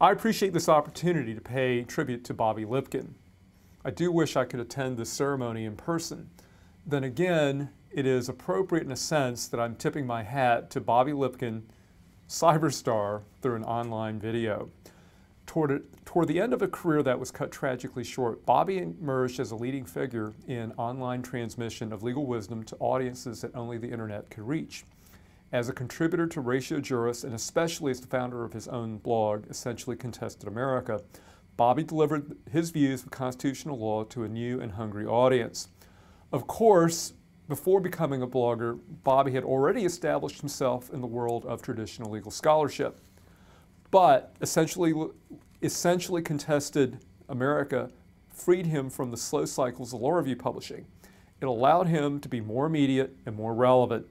I appreciate this opportunity to pay tribute to Bobby Lipkin. I do wish I could attend this ceremony in person. Then again, it is appropriate in a sense that I'm tipping my hat to Bobby Lipkin, cyberstar, through an online video. Toward the end of a career that was cut tragically short, Bobby emerged as a leading figure in online transmission of legal wisdom to audiences that only the internet could reach. As a contributor to Ratio Juris, and especially as the founder of his own blog, Essentially Contested America, Bobby delivered his views of constitutional law to a new and hungry audience. Of course, before becoming a blogger, Bobby had already established himself in the world of traditional legal scholarship. But Essentially Contested America freed him from the slow cycles of law review publishing. It allowed him to be more immediate and more relevant.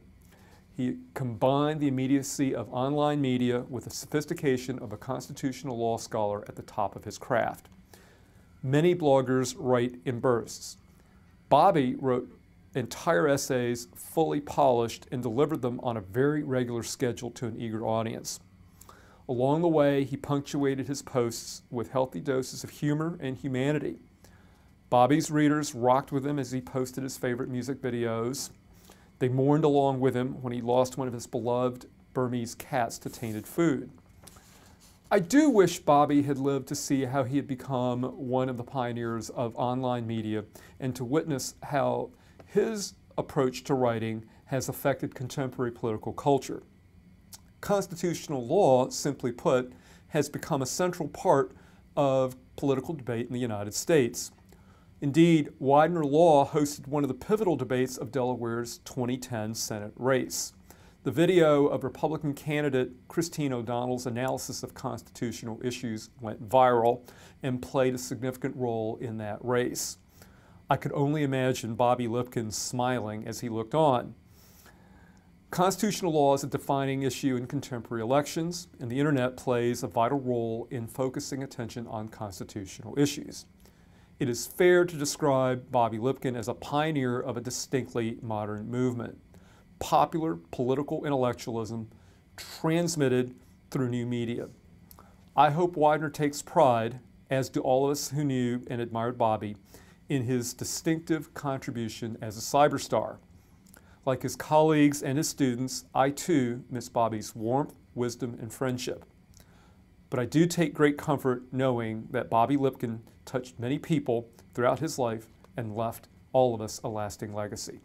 He combined the immediacy of online media with the sophistication of a constitutional law scholar at the top of his craft. Many bloggers write in bursts. Bobby wrote entire essays, fully polished, and delivered them on a very regular schedule to an eager audience. Along the way, he punctuated his posts with healthy doses of humor and humanity. Bobby's readers rocked with him as he posted his favorite music videos. They mourned along with him when he lost one of his beloved Burmese cats to tainted food. I do wish Bobby had lived to see how he had become one of the pioneers of online media and to witness how his approach to writing has affected contemporary political culture. Constitutional law, simply put, has become a central part of political debate in the United States. Indeed, Widener Law hosted one of the pivotal debates of Delaware's 2010 Senate race. The video of Republican candidate Christine O'Donnell's analysis of constitutional issues went viral and played a significant role in that race. I could only imagine Bobby Lipkin smiling as he looked on. Constitutional law is a defining issue in contemporary elections, and the internet plays a vital role in focusing attention on constitutional issues. It is fair to describe Bobby Lipkin as a pioneer of a distinctly modern movement, popular political intellectualism transmitted through new media. I hope Widener takes pride, as do all of us who knew and admired Bobby, in his distinctive contribution as a cyberstar. Like his colleagues and his students, I too miss Bobby's warmth, wisdom, and friendship. But I do take great comfort knowing that Bobby Lipkin touched many people throughout his life and left all of us a lasting legacy.